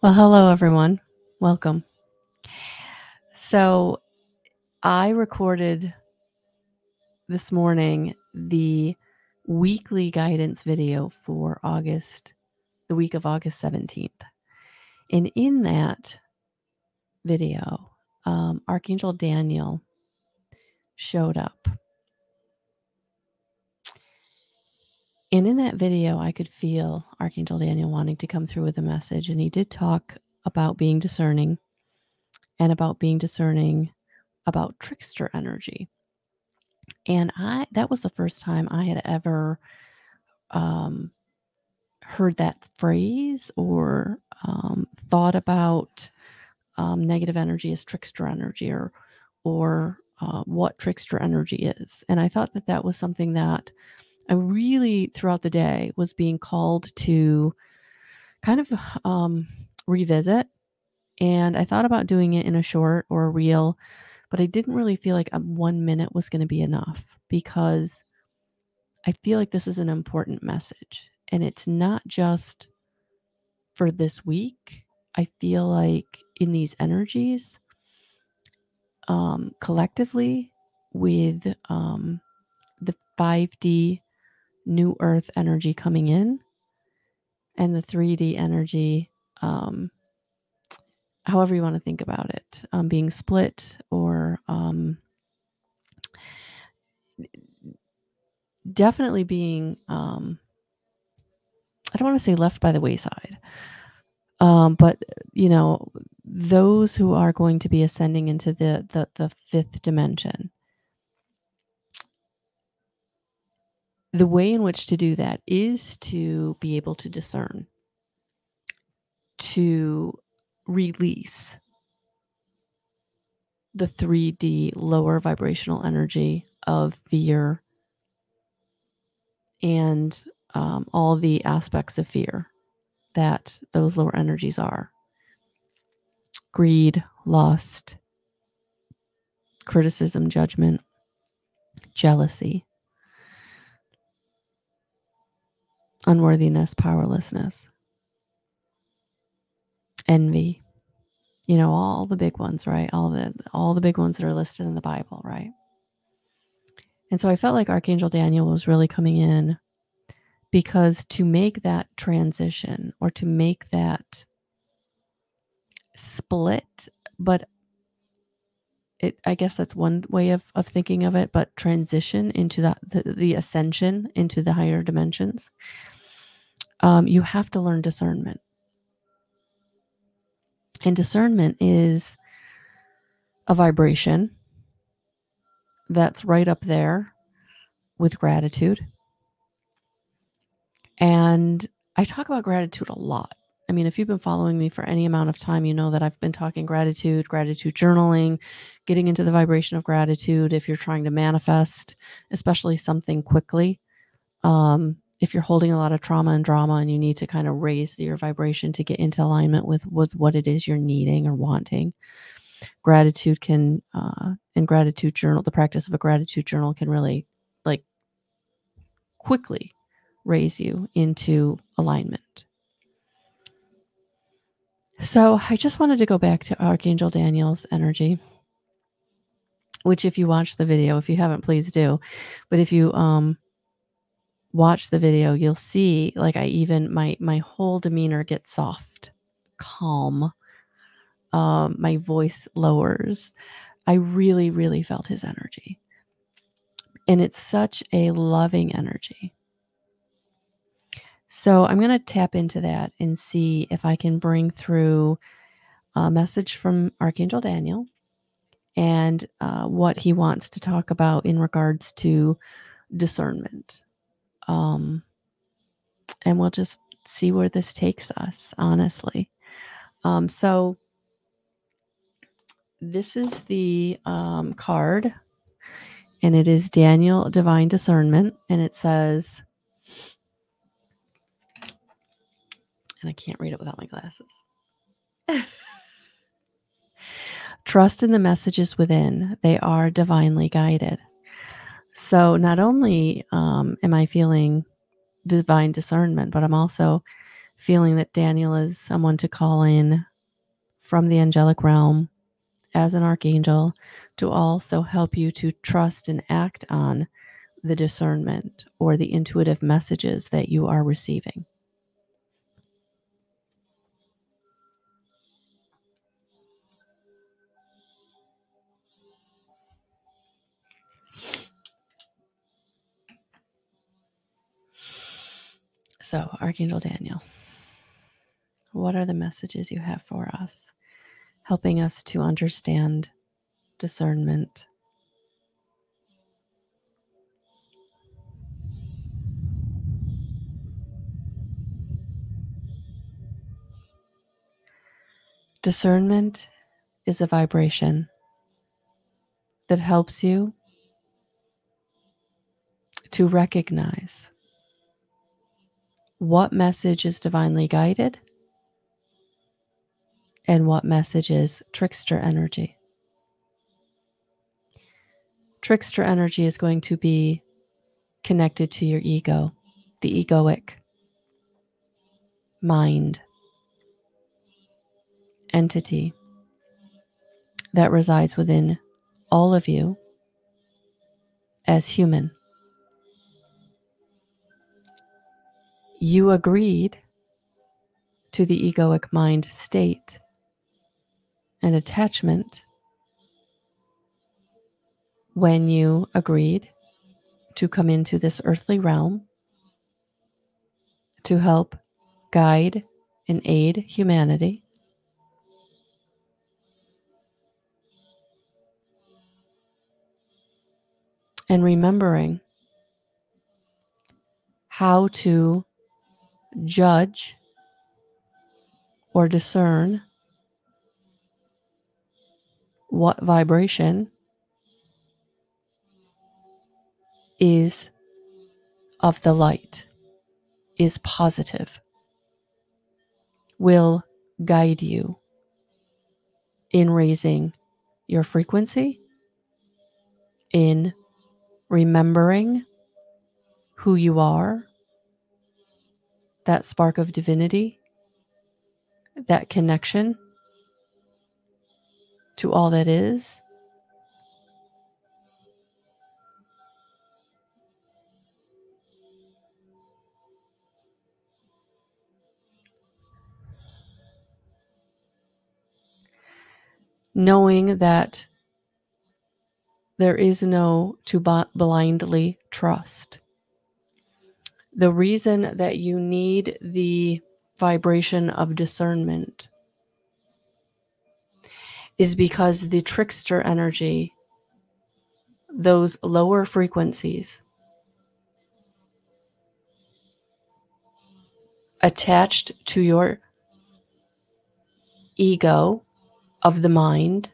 Well, hello, everyone. Welcome. So I recorded this morning the weekly guidance video for August, the week of August 17th. And in that video, Archangel Daniel showed up. And in that video, I could feel Archangel Daniel wanting to come through with a message. And he did talk about being discerning and about being discerning about trickster energy. And that was the first time I had ever heard that phrase or thought about negative energy as trickster energy or what trickster energy is. And I thought that that was something that I really, throughout the day, was being called to kind of revisit. And I thought about doing it in a short or a reel, but I didn't really feel like 1 minute was going to be enough, because I feel like this is an important message. And it's not just for this week. I feel like in these energies, collectively with the 5D New Earth energy coming in, and the 3D energy, however you want to think about it, being split or definitely being, I don't want to say left by the wayside, but, you know, those who are going to be ascending into the fifth dimension. The way in which to do that is to be able to discern, to release the 3D lower vibrational energy of fear and all the aspects of fear that those lower energies are. Greed, lust, criticism, judgment, jealousy, unworthiness, powerlessness, envy, you know, all the big ones, right? All the big ones that are listed in the Bible, right? And so I felt like Archangel Daniel was really coming in, because to make that transition or to make that split, but I guess that's one way of thinking of it, but transition into the ascension into the higher dimensions. You have to learn discernment. And discernment is a vibration that's right up there with gratitude. And I talk about gratitude a lot. I mean, if you've been following me for any amount of time, you know that I've been talking gratitude journaling, getting into the vibration of gratitude. If you're trying to manifest, especially something quickly, if you're holding a lot of trauma and drama and you need to kind of raise your vibration to get into alignment with what it is you're needing or wanting, gratitude can, and gratitude journal, the practice of a gratitude journal can really like quickly raise you into alignment. So I just wanted to go back to Archangel Daniel's energy, which if you watch the video, if you haven't, please do. But if you watch the video, you'll see like I even, my whole demeanor gets soft, calm. My voice lowers. I really, really felt his energy. And it's such a loving energy. So I'm going to tap into that and see if I can bring through a message from Archangel Daniel and what he wants to talk about in regards to discernment. And we'll just see where this takes us, honestly. So this is the card, and it is Daniel Divine Discernment, and it says... And I can't read it without my glasses. Trust in the messages within. They are divinely guided. So not only am I feeling divine discernment, but I'm also feeling that Daniel is someone to call in from the angelic realm as an archangel to also help you to trust and act on the discernment or the intuitive messages that you are receiving. So, Archangel Daniel, what are the messages you have for us, helping us to understand discernment? Discernment is a vibration that helps you to recognize what message is divinely guided and what message is trickster energy. Trickster energy is going to be connected to your ego, the egoic mind entity that resides within all of you as human. You agreed to the egoic mind state and attachment when you agreed to come into this earthly realm to help guide and aid humanity. And remembering how to judge or discern what vibration is of the light, is positive, will guide you in raising your frequency, in remembering who you are, that spark of divinity, that connection to all that is. Knowing that there is no to blindly trust. The reason that you need the vibration of discernment is because the trickster energy, those lower frequencies attached to your ego of the mind,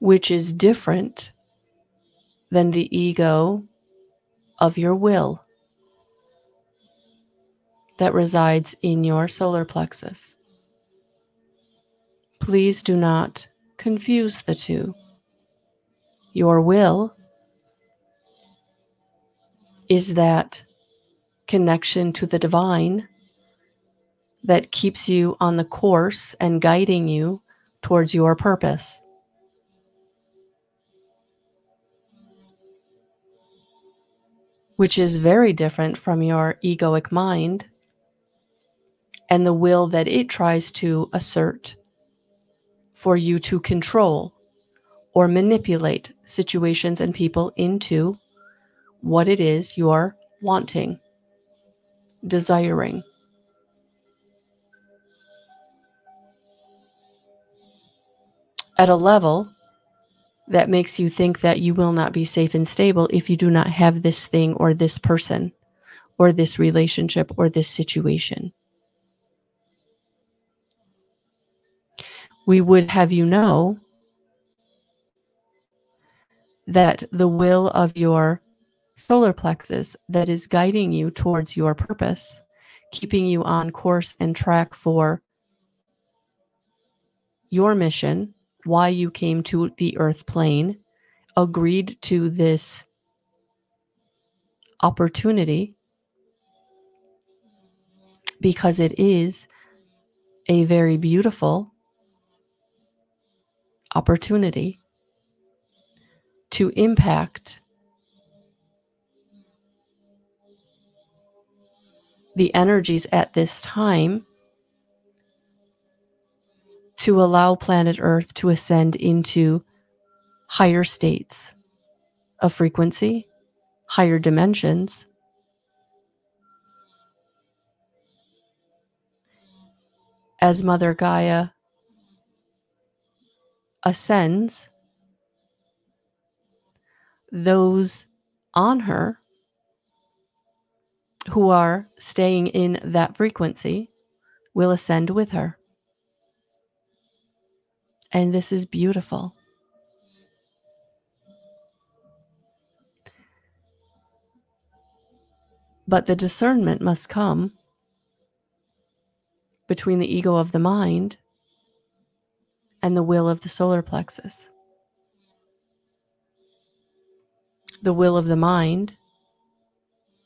which is different than the ego of your will that resides in your solar plexus. Please do not confuse the two. Your will is that connection to the divine that keeps you on the course and guiding you towards your purpose. Which is very different from your egoic mind and the will that it tries to assert for you to control or manipulate situations and people into what it is you're wanting, desiring. At a level that makes you think that you will not be safe and stable if you do not have this thing or this person or this relationship or this situation. We would have you know that the will of your solar plexus that is guiding you towards your purpose, keeping you on course and track for your mission, why you came to the earth plane, agreed to this opportunity because it is a very beautiful opportunity to impact the energies at this time to allow planet Earth to ascend into higher states of frequency, higher dimensions, as Mother Gaia ascends, those on her who are staying in that frequency will ascend with her. And this is beautiful. But the discernment must come between the ego of the mind and the will of the solar plexus. The will of the mind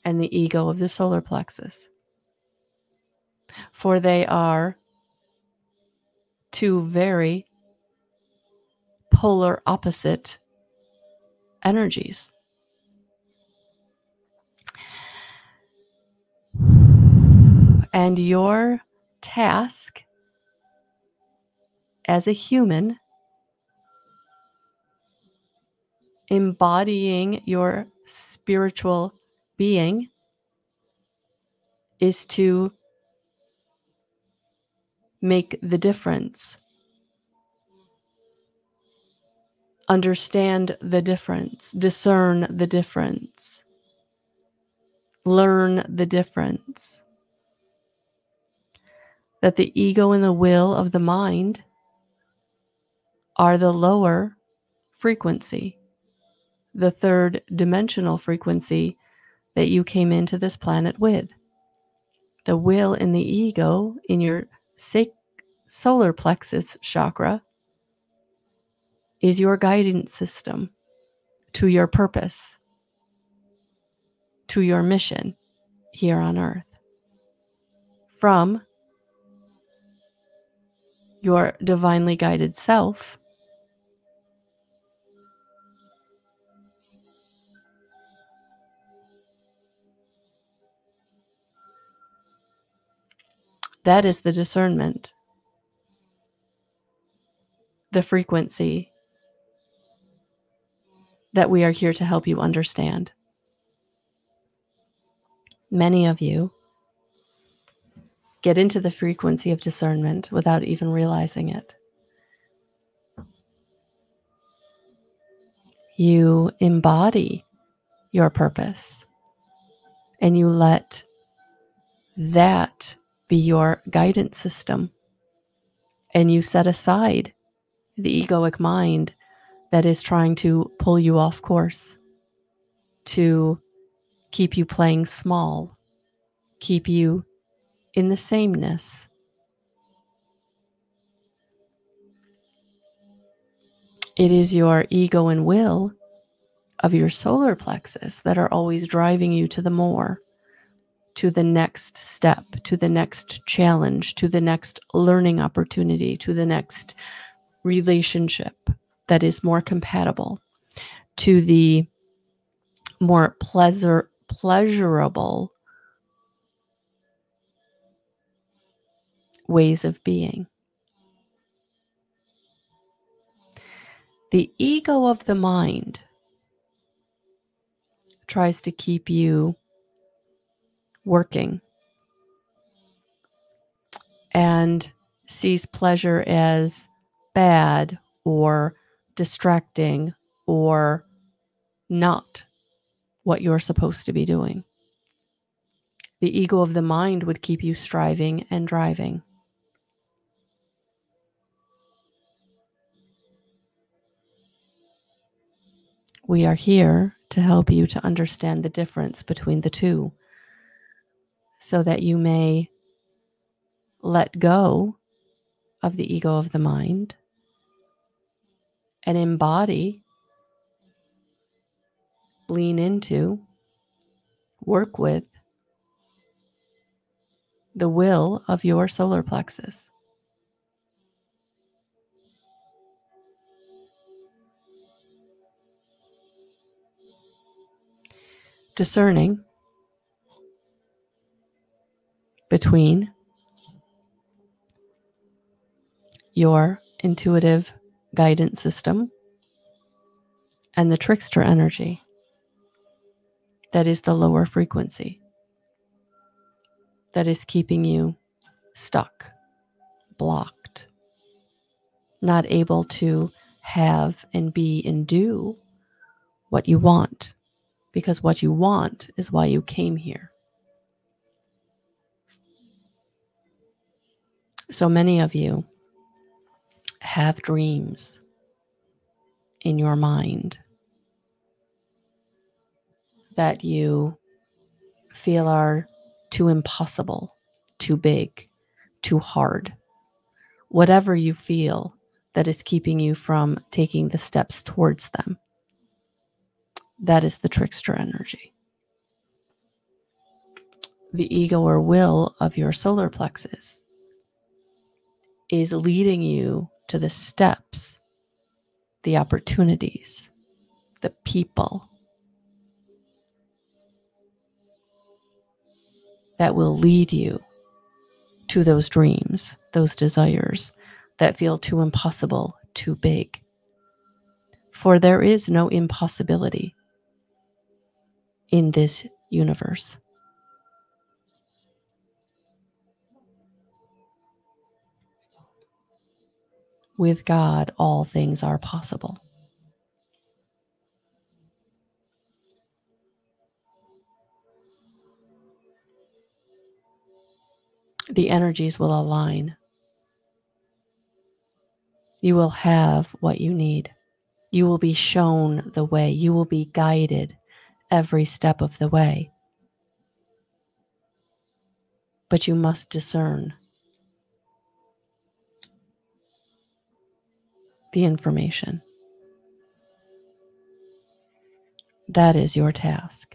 and the ego of the solar plexus. For they are two very polar opposite energies. And your task as a human, embodying your spiritual being, is to make the difference. Understand the difference, discern the difference, learn the difference. That the ego and the will of the mind are the lower frequency, the third dimensional frequency that you came into this planet with. The will and the ego in your solar plexus chakra is your guidance system to your purpose, to your mission here on Earth, from your divinely guided self, that is the discernment, the frequency that we are here to help you understand. Many of you get into the frequency of discernment without even realizing it. You embody your purpose and you let that be your guidance system, and you set aside the egoic mind that is trying to pull you off course, to keep you playing small, keep you in the sameness. It is your ego and will of your solar plexus that are always driving you to the more, to the next step, to the next challenge, to the next learning opportunity, to the next relationship that is more compatible, to the more pleasurable ways of being. The ego of the mind tries to keep you working and sees pleasure as bad or distracting or not what you're supposed to be doing. The ego of the mind would keep you striving and driving. We are here to help you to understand the difference between the two, so that you may let go of the ego of the mind and embody, lean into, work with the will of your solar plexus. Discerning between your intuitive guidance system and the trickster energy that is the lower frequency that is keeping you stuck, blocked, not able to have and be and do what you want, because what you want is why you came here. So many of you have dreams in your mind that you feel are too impossible, too big, too hard. Whatever you feel that is keeping you from taking the steps towards them, that is the trickster energy. The ego or will of your solar plexus is leading you to the steps, the opportunities, the people that will lead you to those dreams, those desires that feel too impossible, too big. For there is no impossibility in this universe. With God, all things are possible. The energies will align. You will have what you need. You will be shown the way. You will be guided every step of the way. But you must discern the information. That is your task.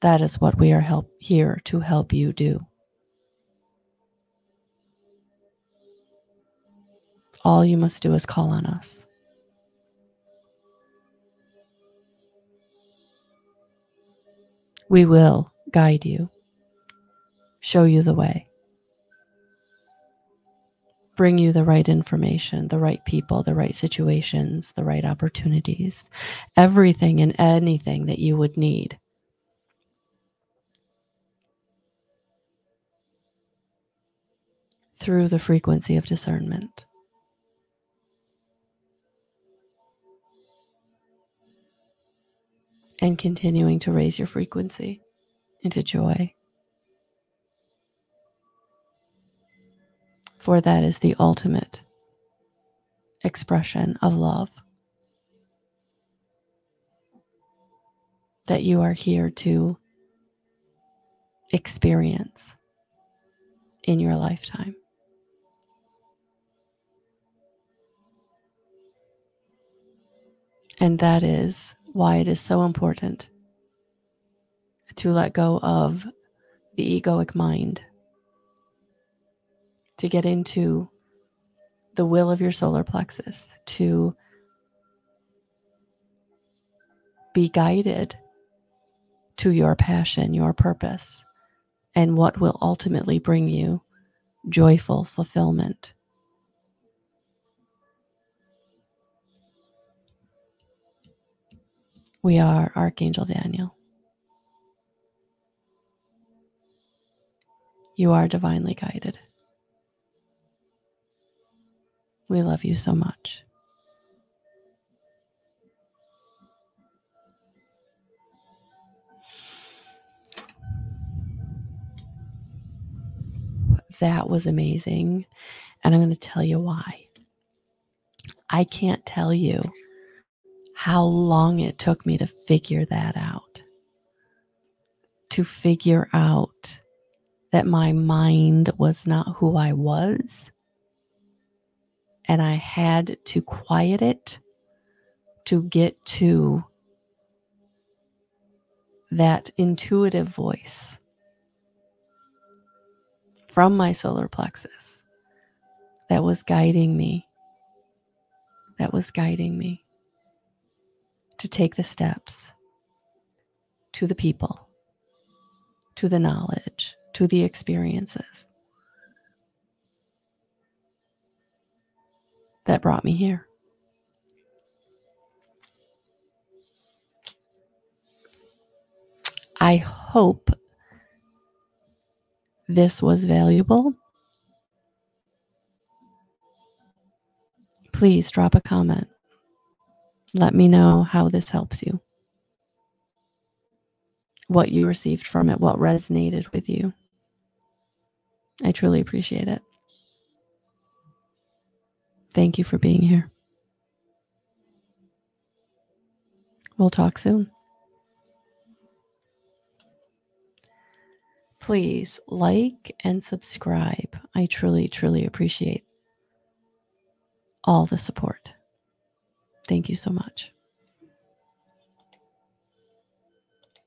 That is what we are here to help you do. All you must do is call on us. We will guide you, show you the way, bring you the right information, the right people, the right situations, the right opportunities, everything and anything that you would need. Through the frequency of discernment. And continuing to raise your frequency into joy. For that is the ultimate expression of love. That you are here to experience in your lifetime. And that is why it is so important to let go of the egoic mind, to get into the will of your solar plexus, to be guided to your passion, your purpose, and what will ultimately bring you joyful fulfillment. We are Archangel Daniel. You are divinely guided. We love you so much. That was amazing. And I'm going to tell you why. I can't tell you how long it took me to figure that out, to figure out that my mind was not who I was, and I had to quiet it to get to that intuitive voice from my solar plexus that was guiding me, to take the steps, to the people, to the knowledge, to the experiences that brought me here. I hope this was valuable. Please drop a comment. Let me know how this helps you, what you received from it, what resonated with you. I truly appreciate it. Thank you for being here. We'll talk soon. Please like and subscribe. I truly, truly appreciate all the support. Thank you so much.